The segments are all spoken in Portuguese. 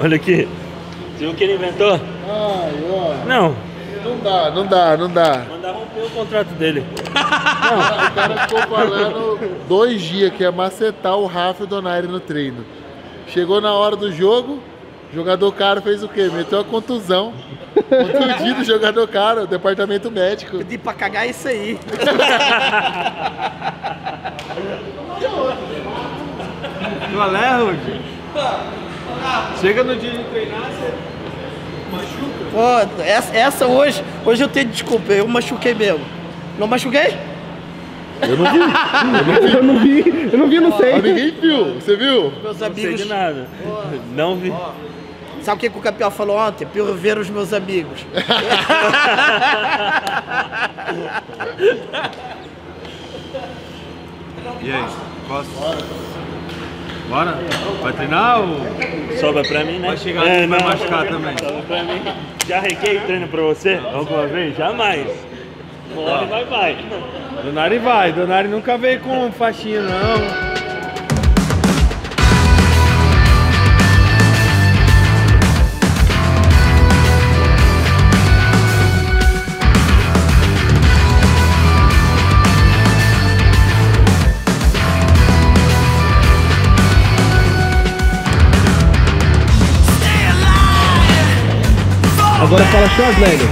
Olha aqui. Você viu o que ele inventou? Ai, olha. Não. Não dá. Mandar romper o contrato dele. Não. O cara ficou falando 2 dias que ia macetar o Rafa e o Donaire no treino. Chegou na hora do jogo, o jogador caro fez o quê? Meteu a contusão. Contundido, jogador caro, departamento médico. Pedi pra cagar isso aí. Qual é, Rudy? Chega no dia de treinar, você machuca? Oh, essa hoje eu tenho desculpa, eu machuquei mesmo. Não machuquei? Eu não vi, não sei. Ninguém viu, você viu? Meus amigos... Não sei de nada. Não vi. Sabe o que o Capial falou ontem? Pior ver os meus amigos. E aí? Posso? Bora? Vai treinar ou... Sobra pra mim, né? Vai chegar é, não, vai machucar também. Sobra pra mim. Já requei treino pra você? Alguma vez? Jamais. Donari vai. Donari vai. Donari nunca veio com faixinha, não. Agora fala show, velho.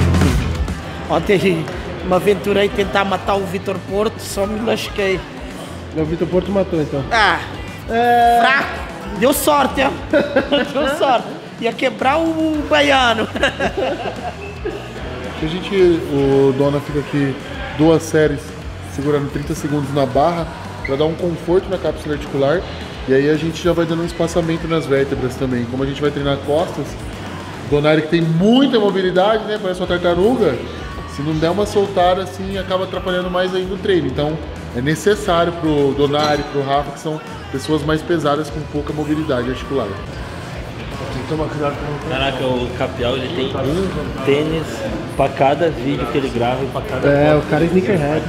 Ontem me aventurei tentar matar o Vitor Porto, só me lasquei. O Vitor Porto matou então? Ah, é... fraco. Deu sorte, ó. Deu sorte. Ia quebrar o baiano. A gente, o Dona fica aqui 2 séries segurando 30 segundos na barra pra dar um conforto na cápsula articular. E aí a gente já vai dando um espaçamento nas vértebras também. Como a gente vai treinar costas, Donaire que tem muita mobilidade, né? Parece uma tartaruga. Se não der uma soltada assim, acaba atrapalhando mais ainda o treino. Então é necessário pro Donaire, pro Rafa, que são pessoas mais pesadas com pouca mobilidade articular. Tem que tomar cuidado com o... Caraca, o Capial ele tem um tênis pra cada vídeo que ele grava e pra cada... É, o cara é sneakerhead.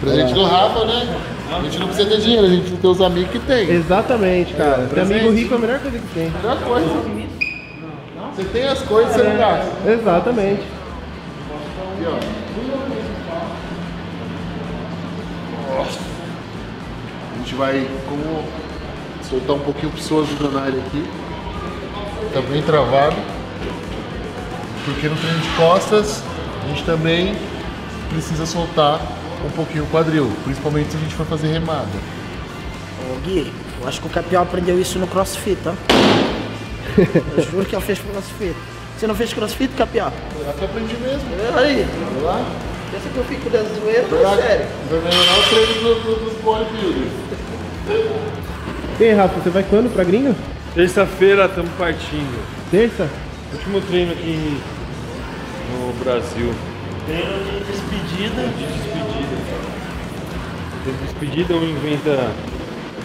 Presente do Rafa, né? A gente não precisa ter dinheiro, a gente tem os amigos que tem. Exatamente, cara. Ter amigo rico é a melhor coisa que tem. Melhor coisa. Você tem as coisas, você não gasta. Exatamente. Aqui, ó. A gente vai como soltar um pouquinho o psoas do Donaire aqui. Tá bem travado. Porque no treino de costas, a gente também precisa soltar um pouquinho o quadril. Principalmente se a gente for fazer remada. Ô Gui, eu acho que o Capial aprendeu isso no CrossFit, ó. Eu juro que ela fez CrossFit. Você não fez CrossFit, Capial? Eu até aprendi mesmo. É aí. Vamos lá. Pensa que eu fico da zoeira, mas sério. Vai melhorar o treino dos bodybuilders. E aí, Rafa, você vai quando pra gringa? Terça-feira estamos partindo. Terça? Último treino aqui no Brasil. Treino de despedida. De despedida. De despedida, um inventa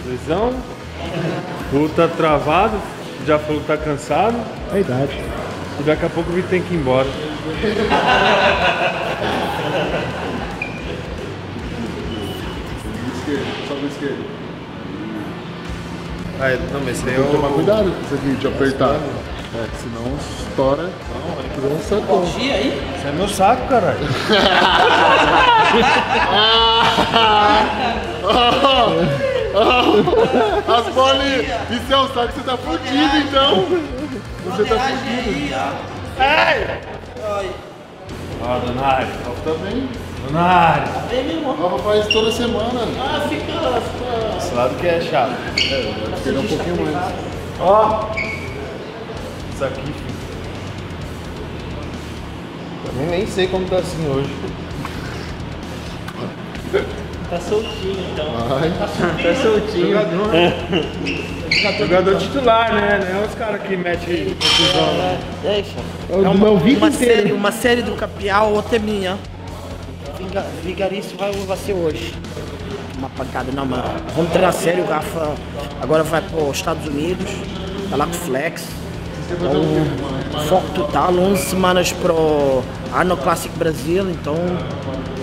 lesão. Luta travado. Já falou que tá cansado. É a idade. E daqui a pouco o Vitor tem que ir embora. Sobe esquerdo. Aí, não, mas tem que tomar cuidado com isso aqui, de apertar. É, senão estoura. Não, olha que dá um sacão. Aí? Isso é meu saco, caralho. As bolinhas, isso é um saco, você tá fudido então. Você tá fudido. Ai! Ó, Donaire, também. Donaire. Tá bem mesmo. O Rafa faz toda semana. Ah, fica... Esse lado que é chato. É, vai pegar um pouquinho mais. Ó. Isso aqui, filho. Também nem sei como tá assim hoje. Tá soltinho, então. Ai, tá soltinho. Jogador, né? Jogador titular, né? Não é os caras que metem confusão. Né? Deixa. Uma série do Capial, outra é minha. Vigarício vai ser hoje. Uma pancada, não, mano. Vamos treinar sério, o Rafa agora vai para os Estados Unidos. Tá lá com o Flex. Então, foco total, 11 semanas pro Arnold Classic Brasil, então...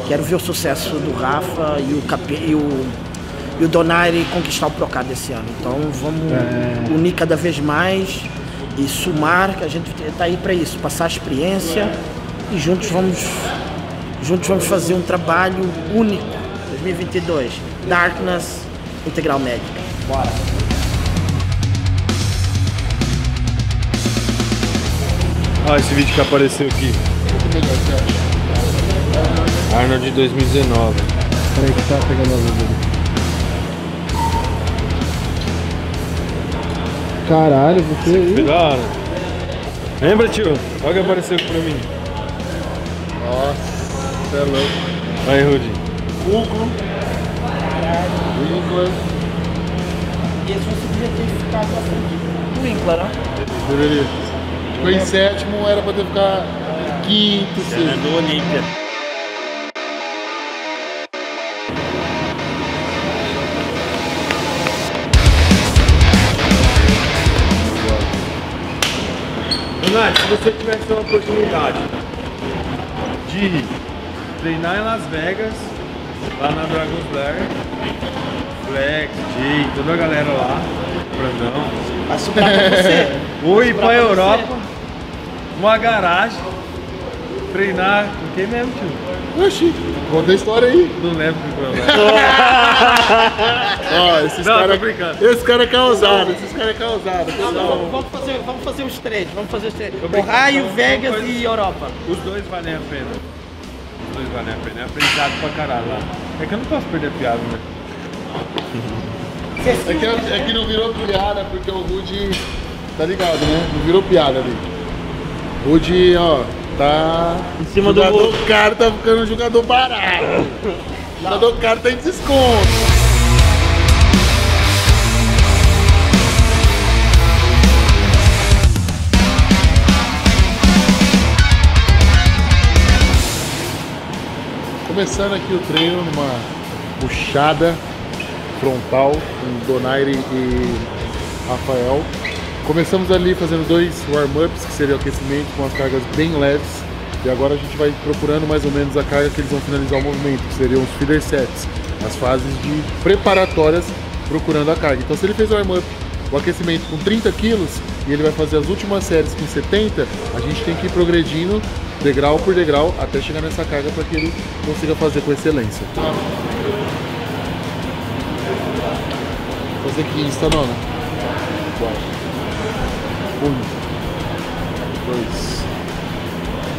Quero ver o sucesso do Rafa e o Donaire conquistar o Procado esse ano. Então vamos unir cada vez mais e somar, que a gente está aí para isso, passar a experiência e juntos vamos fazer um trabalho único. 2022, Darkness Integral Médica. Bora! Olha esse vídeo que apareceu aqui. Arnold de 2019. Peraí que tá pegando a luz ali. Caralho, você aí. Da hora. Lembra, tio? Olha o que apareceu aqui pra mim. Nossa, você é louco. Aí, Rudy. Uglo. Duíncla. E esse você podia ter ficado assim. Duíncla, né? Duíncla. Foi em sétimo, era pra ter ficado quinto, sexto. Era do Olympia. Renato, se você tivesse uma oportunidade de treinar em Las Vegas, lá na Dragon's Blair, Flex, Jay, toda a galera lá, Brandão. Vai sobrar pra você. Ou ir pra Europa. Você. Uma garagem, treinar com quem mesmo, tio? Oxi, conta a história aí. Não lembro o que foi lá. Esse cara é causado, esse cara é causado. Vamos fazer os três, vamos fazer os três. Ohio, Vegas e Europa. Os dois valem a pena. Os dois valem a pena, é aprendizado pra caralho lá. É que eu não posso perder a piada, né? É que não virou piada porque o Rudy, tá ligado, né? Não virou piada ali. Rudy, ó, tá. Em cima do gol. O jogador caro tá ficando um jogador barato. O jogador caro tá em desconto. Começando aqui o treino numa puxada frontal com Donaire e Rafael. Começamos ali fazendo dois warm-ups, que seria o aquecimento, com as cargas bem leves. E agora a gente vai procurando mais ou menos a carga que eles vão finalizar o movimento, que seriam os feeder sets, as fases de preparatórias procurando a carga. Então se ele fez o warm-up, o aquecimento com 30 kg e ele vai fazer as últimas séries com 70, a gente tem que ir progredindo degrau por degrau até chegar nessa carga para que ele consiga fazer com excelência. Fazer 15, tá, Nona? Bora. 1, 2,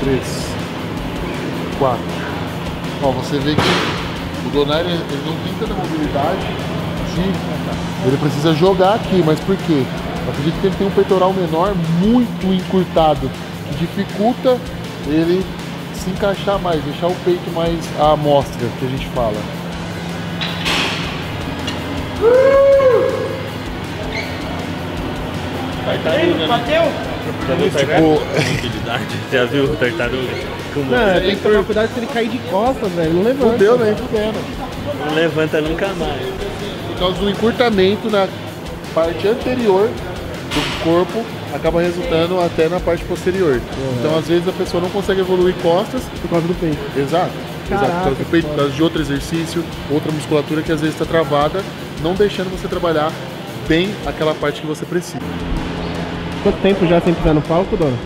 3, 4. Ó, você vê que o Donaire, ele não tem tanta mobilidade, assim, ele precisa jogar aqui, mas por quê? Eu acredito que ele tem um peitoral menor muito encurtado, que dificulta ele se encaixar mais, deixar o peito mais à amostra, que a gente fala. Tartaruga, bateu? Né? Tipo... Já viu o tartaruga? Não, tem que tomar cuidado se ele cair de costas, velho. Não levanta. Fudeu, né? Não levanta nunca mais. Por causa do encurtamento na parte anterior do corpo, acaba resultando até na parte posterior. Então, às vezes, a pessoa não consegue evoluir costas por causa do peito. Exato. Caraca, exato, por causa do peito, por causa de outro exercício, outra musculatura que às vezes está travada, não deixando você trabalhar bem aquela parte que você precisa. Quanto tempo já sem pisar no palco, Dona?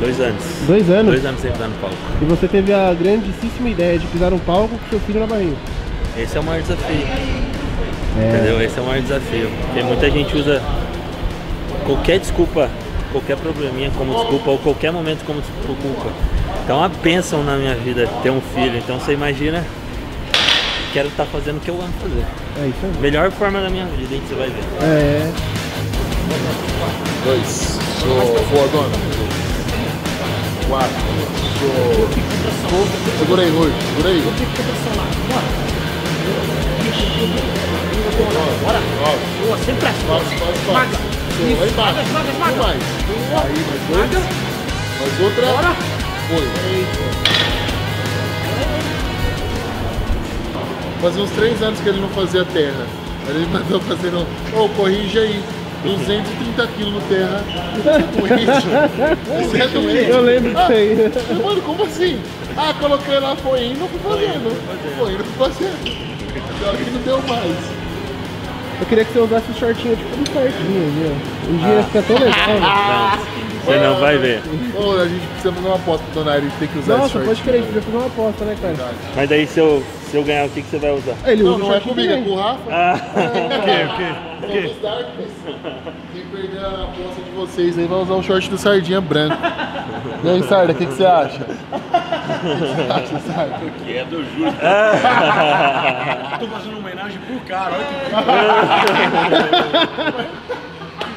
2 anos. 2 anos? 2 anos sem pisar no palco. E você teve a grandíssima ideia de pisar no palco com seu filho na barriga? Esse é o maior desafio. É. Entendeu? Esse é o maior desafio. Porque muita gente usa qualquer desculpa, qualquer probleminha como desculpa, ou qualquer momento como desculpa. Então é uma bênção na minha vida ter um filho. Então você imagina, quero estar fazendo o que eu amo fazer. É isso aí. Melhor forma da minha vida, hein, que você vai ver. É. 2, boa, Dona. 4, segura aí, Rui, segura aí. 9, sempre as costas. Vai embaixo. Aí, mais 2. Mais outra. Bora. Foi. Fazia uns 3 anos que ele não fazia terra. Ele mandou fazendo, ô, corrige aí. 230 kg no terra, com isso. Eu lembro disso aí. Ah, mano, como assim? Ah, coloquei lá, foi indo, fui fazendo. Foi indo, fui fazendo. Pior que não deu mais. Eu queria que você usasse o shortinho tipo um shortinho, viu? Um dia ia ficar tão legal, né? Você não vai ver. Pô, a gente precisa fazer uma aposta, dona Irene, tem que usar esse shortinho. Nossa, pode crer, a gente precisa fazer uma aposta, né, cara? Verdade. Mas daí se eu ganhar, o que você vai usar? Ele usa não é comigo, é com o Rafa. O quê? Quem perder a aposta de vocês aí vai usar o short do Sardinha branco. E aí, Sarda, o que você acha? Porque é do Júlio. Tô fazendo uma homenagem pro cara, olha que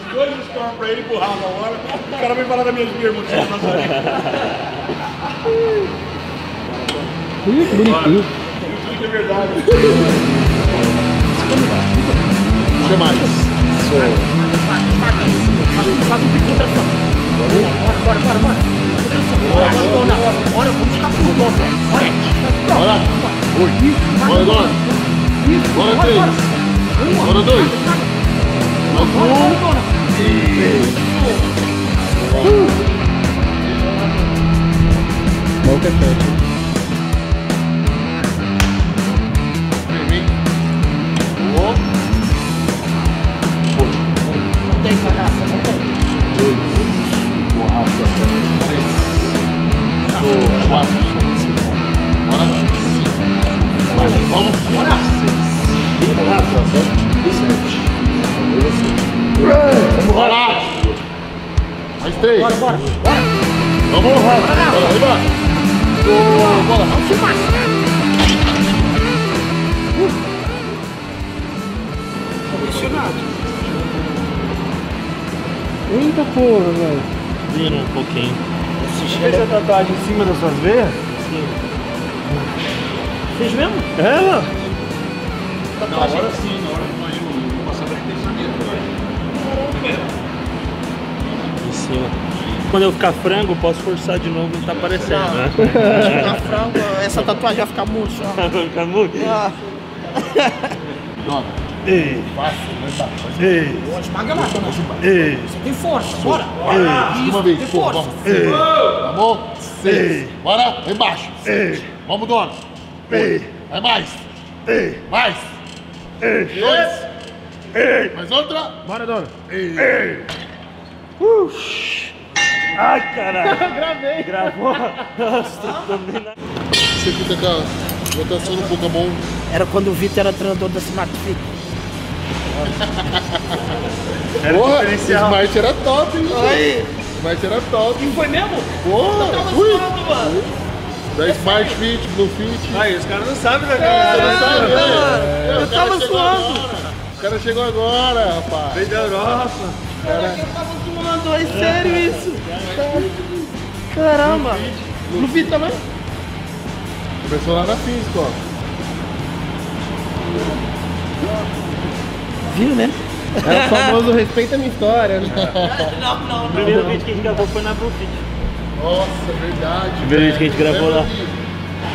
os dois estão pra ele empurrar agora. O cara vem falar das minhas bermudas. Que bonitinho. É verdade. O que mais? Bora. Olha, vamos ficar por volta. Olha. Bora agora. Bora três. Bora dois. Bora um. Bom que é certo. Não tem essa raça, não tem. Boa raça. Quatro, cinco, bora, cinco, bora, vamos, bora, seis, sete, oito, nove, dez, bora, mais três, bora, bora, vamos, bora, bora, bora, vamos, eita porra, velho, vira um pouquinho. Você fez a tatuagem em cima das suas veias? Sim. Fez mesmo? É, mano. Tatuagem. Na hora sim, na hora que nós vamos passar pra gente. Em cima. Quando eu ficar frango, posso forçar de novo e não tá aparecendo, não, né? Ficar frango, essa tatuagem vai ficar murcha. Vai ficar murcha? Ei! Ei! Esmaga lá, dona Zimba! Ei! Você tem força, bora! Ei! Uma vez, pô, vamos! Ei! Tá bom? Seis! Bora! Aí embaixo! Ei! Vamos, dona! Ei! Aí mais! Ei! Mais! Ei! Dois! Ei! Mais outra! Bora, dona! Ei! Ei! Ai, caralho! Gravei! Gravou! Nossa, também não... Você fica com a rotação no Pokémon. Era quando o Vitor era treinador da Smart Fit. Era porra, diferencial. Smart era top, hein? Aí. Smart era top. E foi mesmo? Porra! Mano. Da Smart Fit, Bufi. Aí, os caras não sabem, né, cara? Não sabem, né? Eu tava suando. O cara chegou agora, rapaz. Veio da Europa. Eu tava suando, é sério isso? Caramba! Bufi também? Começou lá na física, ó. Viu, né? É o famoso respeita a minha história. Não. O primeiro vídeo que a gente gravou foi na Bufi. Nossa, verdade. O primeiro vídeo que a gente gravou lá.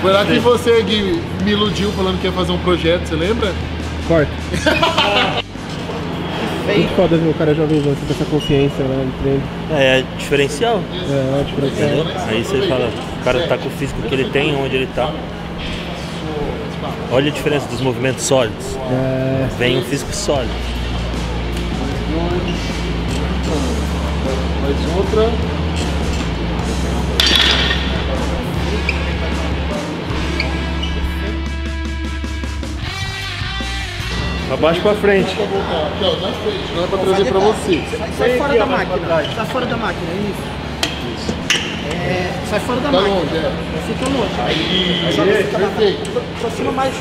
Foi lá que você, Gui, me iludiu falando que ia fazer um projeto, você lembra? Corta. Muito foda ver o cara jovenzão com essa consciência, né? É diferencial. É diferencial. Aí você fala, o cara tá com o físico que ele tem, onde ele tá. Olha a diferença dos movimentos sólidos. Vem um físico sólido. Mais outra. Abaixo pra frente. Não é pra trazer pra você. Sai fora da máquina. Sai fora da máquina, isso. Sai fora da máquina. Fica longe. Aí, perfeito. Aproxima mais.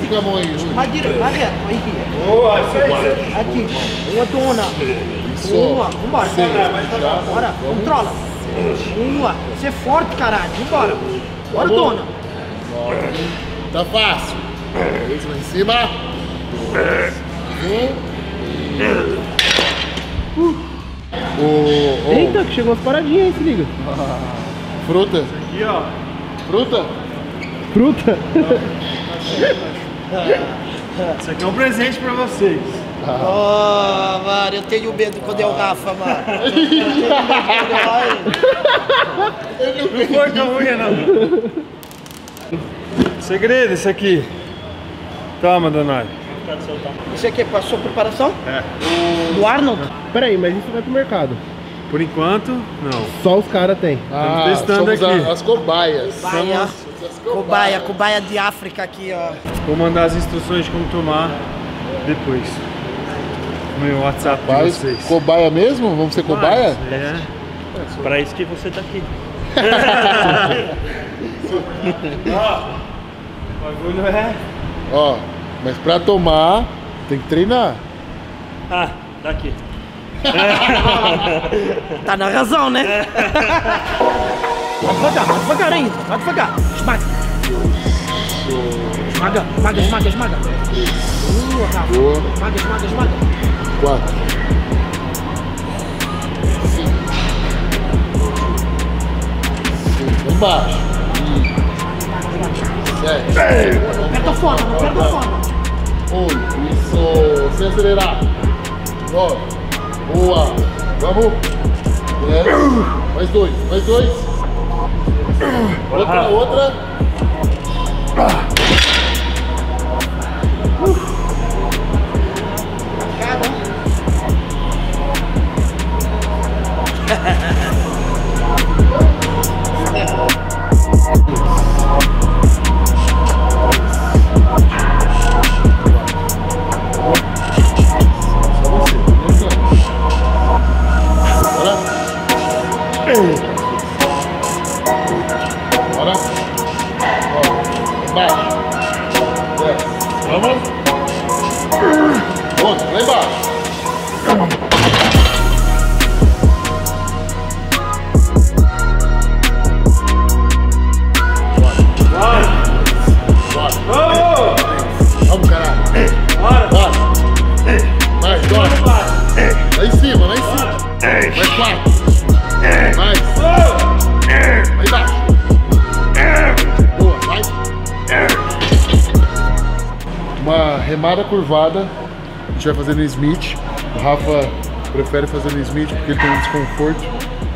Fica a mão aí. Vai direto, vai reto. Boa, aqui. Uma, dona. Uma, vambora. Bora, controla. Uma. Você é forte, caralho. Vambora. Bora, dona. Tá fácil. Dois lá em cima. Um. Eita, que chegou as paradinhas aí, se liga. Fruta. Aqui, ó. Fruta? Isso aqui é um presente pra vocês. Oh, mano, eu tenho medo quando é o Rafa, mano. Não foi tão ruim, não. Segredo, isso aqui. Toma, Donari. complicado soltar. Isso aqui é para sua preparação? É. Do Arnold? Peraí, mas isso vai pro mercado? Por enquanto, não. Só os caras têm. Ah, testando aqui. As cobaias. Cobaia. Cobaia de África aqui, ó. Vou mandar as instruções de como tomar depois. Meu WhatsApp pra vocês. Cobaia mesmo? Vamos ser cobaia? É. Pra isso que você tá aqui. Ó, o bagulho é... Ó, mas pra tomar, tem que treinar. Ah, tá aqui. Tá na razão, né? Vai devagar ainda, vai devagar. Esmaga. Esmaga. Esmaga. 4. 5. Embaixo. 7. Não perca a forma, 8. Isso. Sem acelerar. 9. Boa! Vamos! 10. Mais dois! Outra! Remada curvada, a gente vai fazer no Smith. O Rafa prefere fazer no Smith porque ele tem um desconforto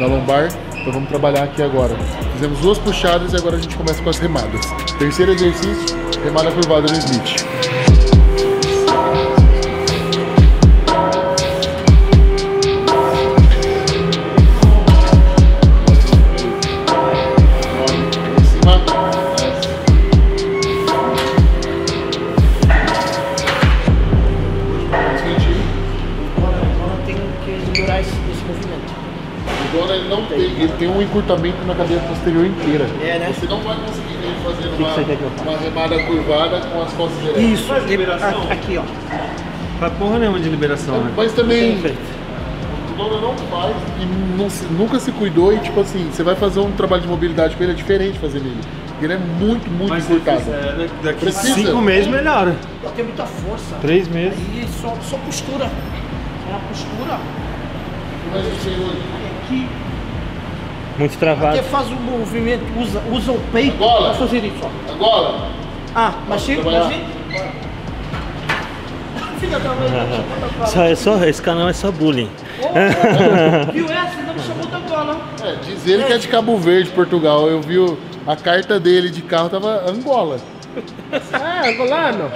na lombar, então vamos trabalhar aqui agora. Fizemos 2 puxadas e agora a gente começa com as remadas. Terceiro exercício, remada curvada no Smith. Tem um encurtamento na cadeia posterior inteira. É, né? Você não vai conseguir fazer uma remada curvada com as costas diretas. Isso, faz liberação. Aqui, ó. Faz porra nenhuma de liberação, né? Mas também... O dono não faz e nunca se cuidou e, tipo assim, você vai fazer um trabalho de mobilidade com ele, é diferente fazer nele. Ele é muito encurtado. Daqui 5 meses melhora. Tem muita força. 3 meses. E só postura. É a postura. Mas eu sei hoje. Aqui. Muito travado. Porque faz o movimento, usa o peito para fazer isso. Ó. Agora! Ah, mas chega, só esse canal é só bullying. Viu essa? Ainda me chamou da Angola. É, diz ele que é de Cabo Verde, Portugal. Eu vi a carta dele de carro, tava Angola. Ah, angolano?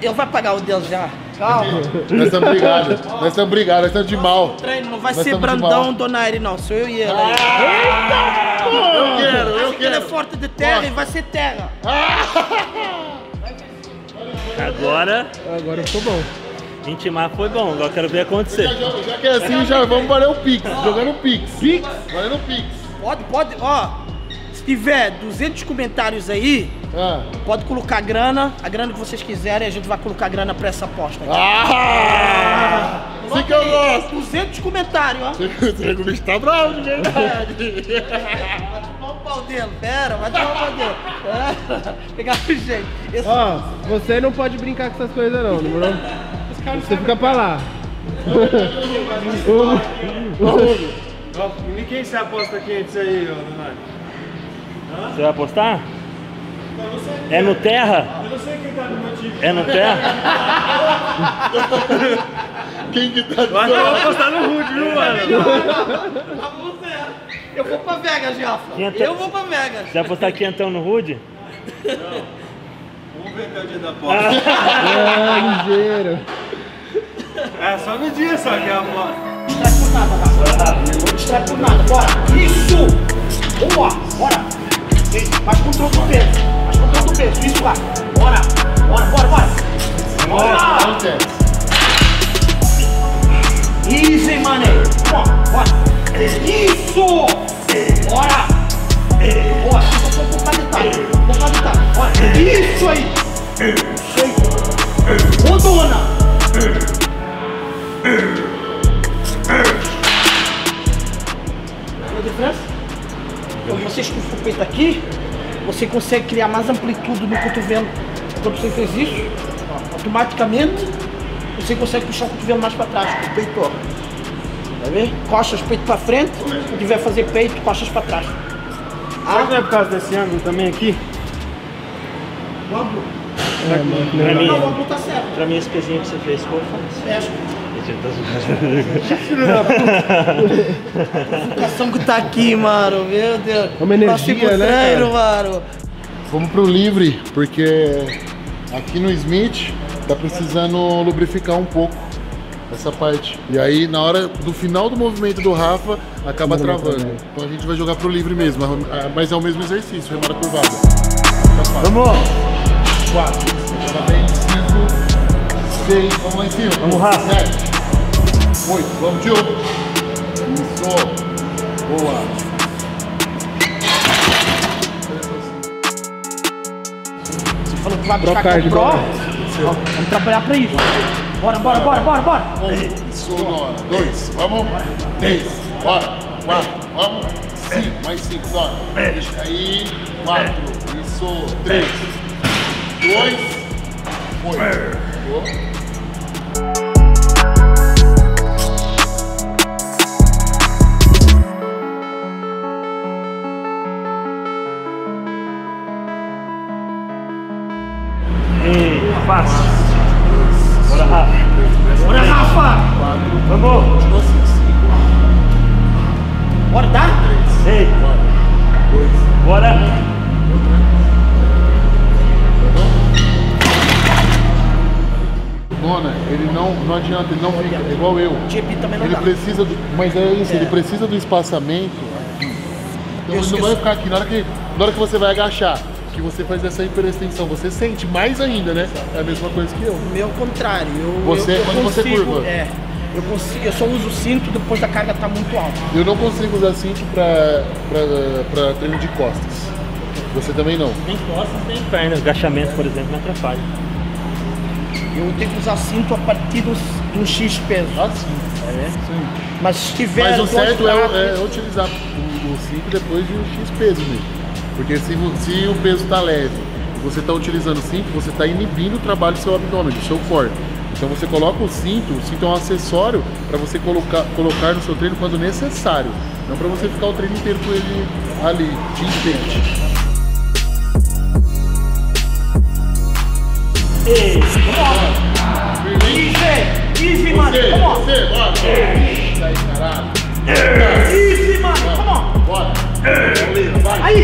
Eu vou pagar o Deus já. Calma. Nós estamos brigados, nós estamos de mal. Treino não vai ser Brandão, Donaire, não. Sou eu e ele. Eita, porra! Eu quero. Ele é forte de terra e vai ser terra. Agora ficou bom. Intimar foi bom, agora quero ver acontecer. Já que é assim, já vamos valer o Pix. Jogando Pix. Pix? Valendo Pix. Pode, ó. Se tiver 200 comentários aí, pode colocar grana, a grana que vocês quiserem, a gente vai colocar grana pra essa aposta aqui. Assim que eu gosto! 200 comentários, ó. O bicho tá bravo de verdade. Vai tomar o pau dele, pera, vai tomar o pau dele. Pegar o jeito. Ó, você não pode brincar com essas coisas não, demorou? Você fica pra lá. E quem se aposta aqui antes aí, ô Leonardo? Você vai apostar? É no terra? Eu não sei quem tá no meu time. É no terra? Quem que tá no terra? Eu vou apostar no Rude, viu, mano? Eu vou pra Vegas, Rafa. Eu vou pra Vegas. Você vai apostar quentão no Rude? Não. Vamos ver até o dia da porta. Ah, ligeiro. É, só no dia só que é a porta. Não distrai por nada, Rafa. Não distrai por nada, bora. Isso! Boa, bora. Faz controle do peso. Faz controle do peso, isso lá. Bora, bora, bora, bora. Bora! Easy, mané. Bora, bora. Isso! Bora! Bora, só um pouco detalhe. Olha, isso aí! Ô dona! Olha a diferença? Então, você estufa o peito aqui, você consegue criar mais amplitude no cotovelo. Quando você fez isso, automaticamente você consegue puxar o cotovelo mais para trás, o peito. Tá vendo? Costas, peito para frente. Se tiver fazer peito, costas para trás. Será que não é por causa desse ângulo também aqui? O ângulo? Pra mim, tá certo. Pra mim, esse pezinho que você fez, como faz? Fecha. A educação que tá aqui, mano. Meu Deus. É uma energia, né, mano? Vamos pro livre, porque aqui no Smith tá precisando lubrificar um pouco essa parte. E aí, na hora do final do movimento do Rafa, acaba travando. Então a gente vai jogar pro livre mesmo, mas é o mesmo exercício, remada curvada. Vamos! 4, 5, 6, vamos lá em cima. Vamos lá. 7, 8, vamos de 1. Isso. Boa. Você falou que vai buscar com o Pro? Vamos trabalhar pra isso. Bora, bora, bora, bora, bora. 1, 2, vamos. 3, bora. 4, vamos. 5, mais 5, bora. Deixa cair. 4. 3, 2, 1. Fácil. Bora, Rafa. Bora, Rafa. Vamos. Bora, tá? 3, 2, bora. Dona, ele não adianta, ele não fica, é igual eu. Ele precisa do, mas é isso, ele precisa do espaçamento. Então ele não vai ficar aqui, na hora que você vai agachar, que você faz essa hiperextensão, você sente mais ainda, né? É a mesma coisa que eu. Meu contrário, quando você curva. É, eu só uso cinto depois da carga tá muito alta. Eu não consigo usar cinto pra treino de costas. Você também não? Nem costas, nem pernas, agachamento, por exemplo, me atrapalha. Eu tenho que usar cinto a partir do X peso. Ah, sim. É? Sim. Mas se tiver... Mas o certo é utilizar o cinto depois de um X peso mesmo. Porque se o peso está leve e você está utilizando o cinto, você está inibindo o trabalho do seu abdômen, do seu core. Então você coloca o cinto é um acessório para você colocar no seu treino quando necessário. Não para você ficar o treino inteiro com ele ali, de frente. Ei, vamos! Easy! Easy, mano! Vamos! Easy, mano! Vamos! Bora! Vai! Aí!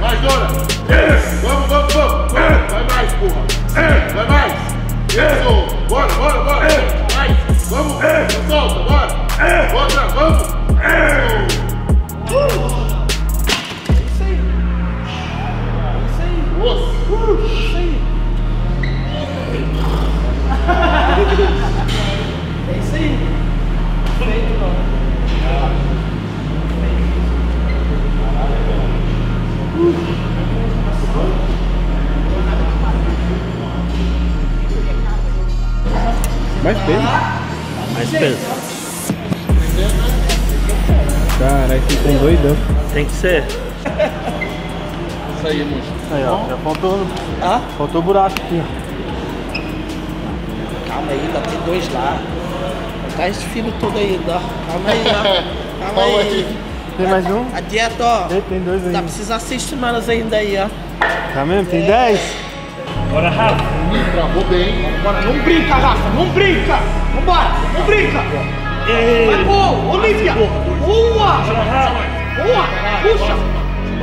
Mais, dona! Vamos, vamos, vamos! Vai mais, porra! Vai mais! Isso! Bora, bora, bora! Mais! Vamos! Solta, bora! Bora, vamos! Isso aí. É isso aí. Feito, mais peso. Mais peso. Caralho, ficou um doidão. Tem que ser. Isso aí, moço. Aí, ó, já faltou. Ah? Faltou buraco aqui. Calma aí, ainda tem dois lá. Tá esse filho todo aí, ó. Calma aí, ó. Calma aí. Tem mais um? A dieta, ó. Tem dois ainda. Tá precisando 6 semanas ainda aí, ó. Tá mesmo? Tem 10? Bora, Rafa. Travou bem. Bora, não brinca, Rafa. Não brinca. Vambora. Não brinca. Vai, pô. Olympia. Boa. Boa. Puxa.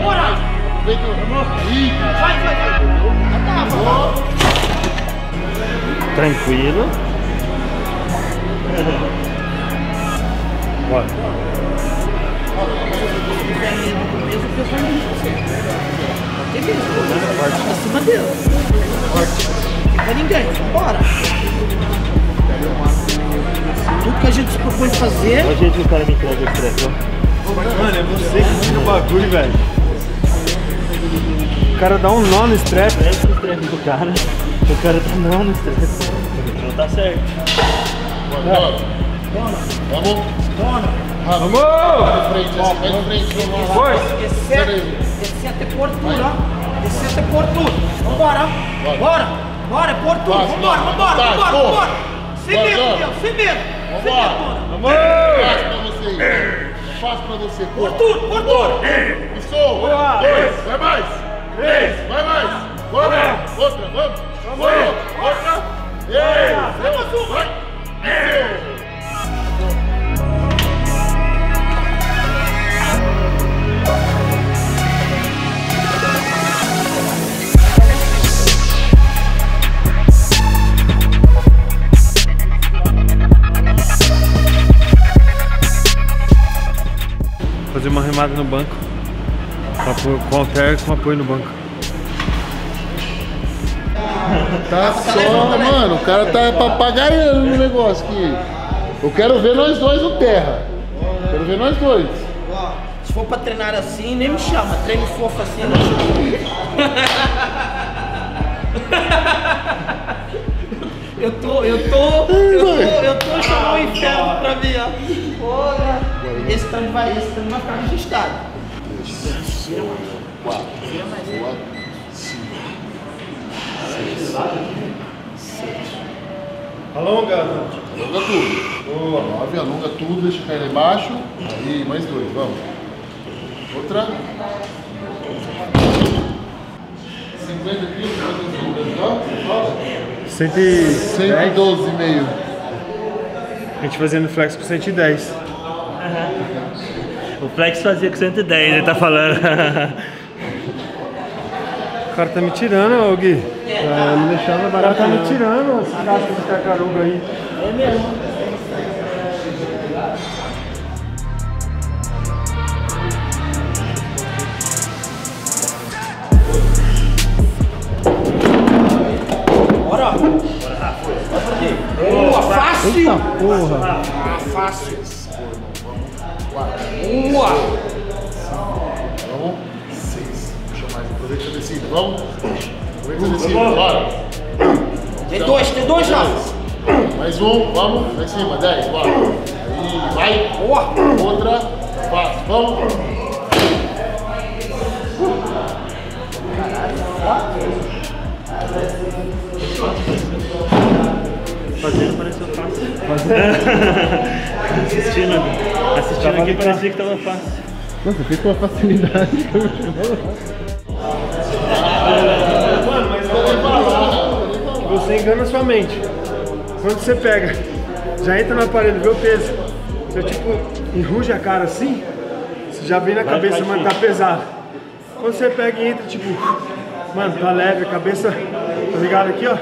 Bora. Aproveita o... Vai. Tranquilo. Bora. Forte. Acima dele. Forte. Não tem ninguém. Bora. Tudo que a gente se propõe fazer... Olha o jeito que o cara me entrega esse treco. Mano, é você que tira o bagulho, velho. O cara dá um nó no strap. Parece o strap do cara. O cara dá um nó no strap. Não tá certo. Bora. Vamos. Vamos. Vamos. Força. Descer até por tudo, ó. Descer até por tudo. Vambora. Bora. Bora, por tudo. Vambora, vambora, vambora. Sem medo, meu. Sem medo. Sem medo. Vamos. Fácil pra você, por tudo, por tudo! Um, isso, dois, vai mais! Três, vai mais! Bora! Outra, vamos! Vamos! Outra! Três, vamos! Um, vai! Fazer uma remada no banco, com halter com apoio no banco. Tá só, mano, o cara tá papagaiando no negócio aqui. Eu quero ver nós dois no terra. Quero ver nós dois. Se for pra treinar assim, nem me chama. Treino fofo assim, não chama. Eu tô chamando o inferno pra mim, ó. Porra. Esse tanque vai ficar registrado. Tira mais. Tira mais. 5, 6, 7. Alonga. Alonga tudo. Boa, 9, alonga tudo, deixa cair lá embaixo. Aí, mais 2, vamos. Outra. 50 quilos, 112,5. A gente fazendo flex por 110. O Flex fazia com 110, ele tá falando. O cara tá me tirando, ô Gui. Ah, não deixava barato. O cara tá me tirando as cascas de tartaruga aí. É mesmo. Bora! Bora, Rafa. Boa, fácil! Eita porra! Ah, fácil! 4, 5, 6, puxa mais, aproveita a descida, vamos? Aproveita a descida, bora! Tem dois já! Mais um, vamos, lá em cima, 10, bora! Aí, vai! Boa! Outra, fácil, vamos! Fazendo pareceu fácil. Assistindo aqui parecia que tava fácil. Nossa, fez com uma facilidade. Mano, mas você engana sua mente. Quando você pega, já entra no aparelho, vê o peso. Você tipo enruja a cara assim, você já vem na cabeça, mano, tá pesado. Quando você pega e entra, tipo, mano, tá leve, a cabeça, tá ligado aqui, ó.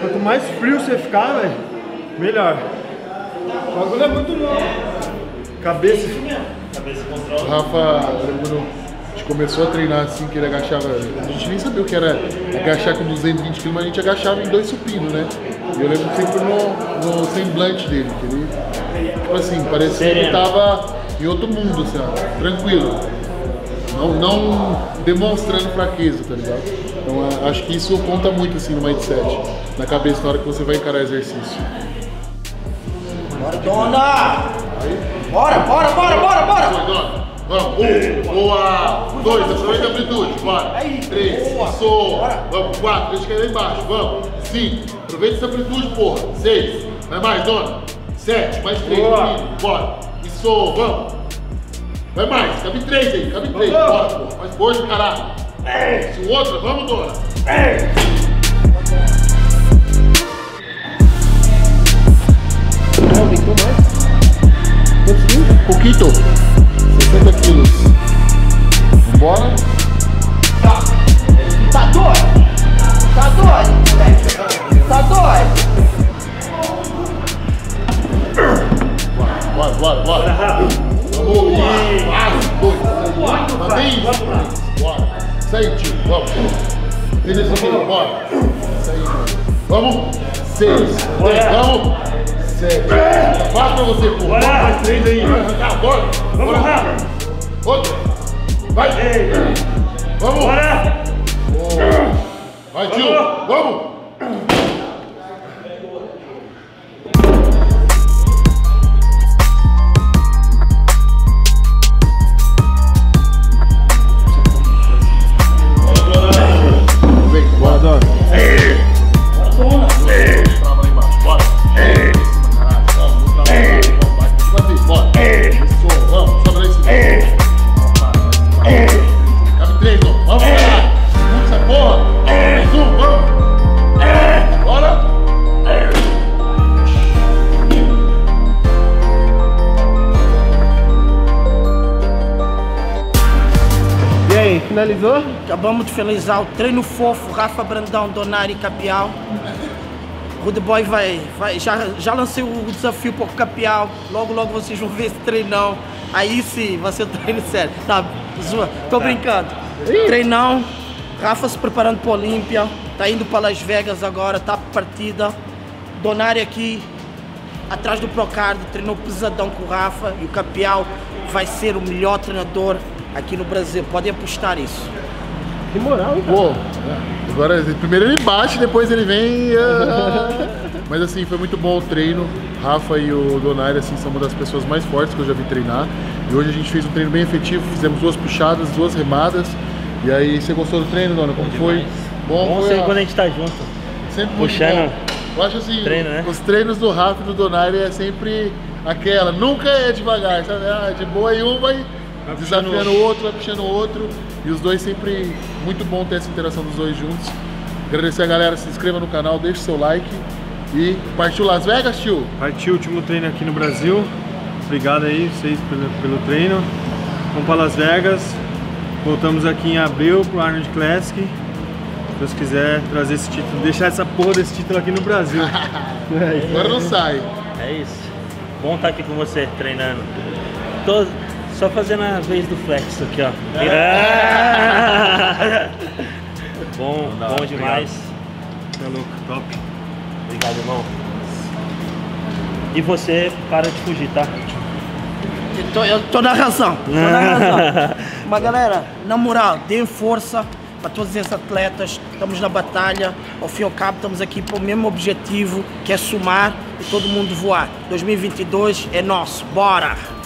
Quanto mais frio você ficar, velho, melhor. O bagulho é muito louco. Cabeça. Cabeça controla. O Rafa, quando a gente começou a treinar assim, que ele agachava. A gente nem sabia o que era agachar com 220 kg, mas a gente agachava em 2 supinos, né? E eu lembro sempre no semblante dele, que ele, tipo assim, parecia que tava em outro mundo, assim, ó, tranquilo. Não demonstrando fraqueza, tá ligado? Então acho que isso conta muito assim no mindset, na cabeça, na hora que você vai encarar o exercício. Bora, dona! Bora! Vamos, 1, boa! 2, aproveita a amplitude, bora! 3, isso! Vamos, 4, deixa cair lá embaixo, vamos! 5, aproveita essa amplitude, porra! 6, vai mais, dona! 7, mais 3, bora! Isso, vamos! Vai mais, cabe 3 aí, cabe 3, bora, porra! Mais força, caralho! Se o outro, vamos, dona! Pouquinho, 60 quilos. Bora. bora, rápido. Vamos, bora. Sente, vamos. Beleza, bora. Vamos. 6, vamos. 7, faz pra você, pô. Bora, mais 3 aí. Bora. Vamos, rápido. Outro. Vai. Vamos. Bora. Vai, Gil. Vamos. Finalizou? Acabamos de finalizar o treino fofo, Rafa Brandão, Donari e Capial. Rude Boy vai. Já lancei o desafio para o Capial. Logo vocês vão ver esse treinão. Aí sim, vai ser o treino sério. Tá, zoa. Tô brincando. Treinão, Rafa se preparando para a Olympia. Tá indo para Las Vegas agora, tá partida. Donari aqui, atrás do Procard, treinou pesadão com o Rafa. E o Capial vai ser o melhor treinador aqui no Brasil, podem apostar isso. Que moral, hein, cara? Pô, agora, primeiro ele bate, depois ele vem... Mas assim, foi muito bom o treino. Rafa e o Donari, assim, são uma das pessoas mais fortes que eu já vi treinar. E hoje a gente fez um treino bem efetivo, fizemos 2 puxadas, 2 remadas. E aí, você gostou do treino, Dona? Como foi? Bom sempre quando a gente tá junto. Sempre puxando. Eu acho assim, treino, né? Os treinos do Rafa e do Donari é sempre aquela, nunca é devagar, sabe? Ah, de boa e um vai... desafiando o outro, vai puxando o outro. E os dois sempre, muito bom ter essa interação dos dois juntos. Agradecer a galera, se inscreva no canal, deixe seu like. E partiu Las Vegas, tio? Partiu, último treino aqui no Brasil. Obrigado aí, vocês, pelo treino. Vamos para Las Vegas. Voltamos aqui em abril pro Arnold Classic. Se Deus quiser trazer esse título, deixar essa porra desse título aqui no Brasil. Agora não sai. É isso. Bom estar aqui com você, treinando. Só fazendo a vez do Flex aqui, ó. Bom demais. Você é louco, top. Obrigado, irmão. E você, para de fugir, tá? Eu tô na razão, Mas galera, na moral, deem força para todos esses atletas. Estamos na batalha, ao fim e ao cabo estamos aqui para o mesmo objetivo, que é somar e todo mundo voar. 2022 é nosso, bora!